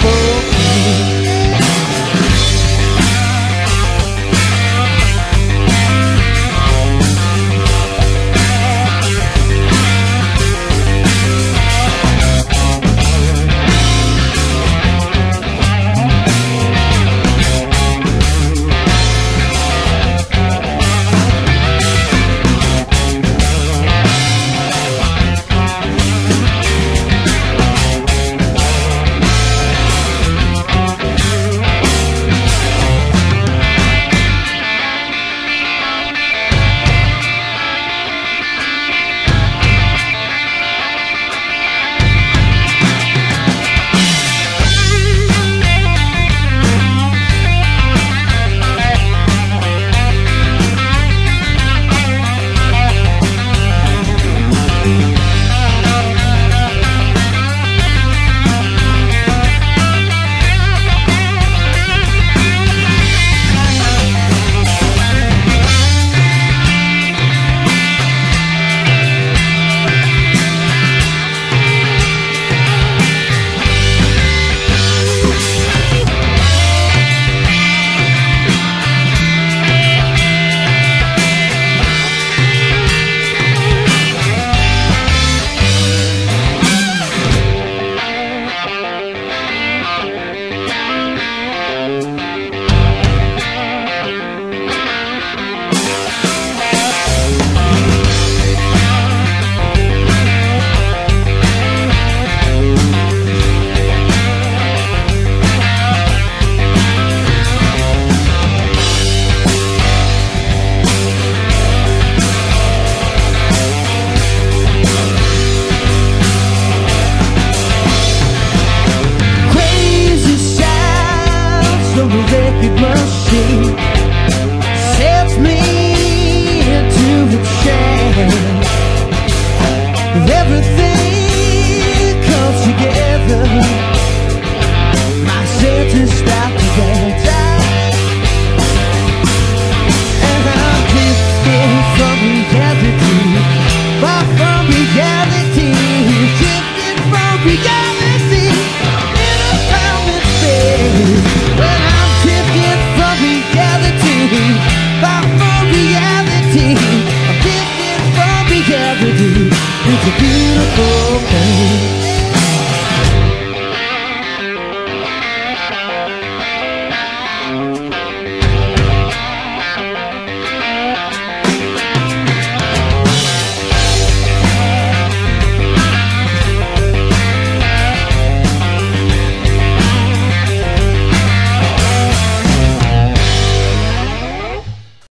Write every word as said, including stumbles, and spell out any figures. for me.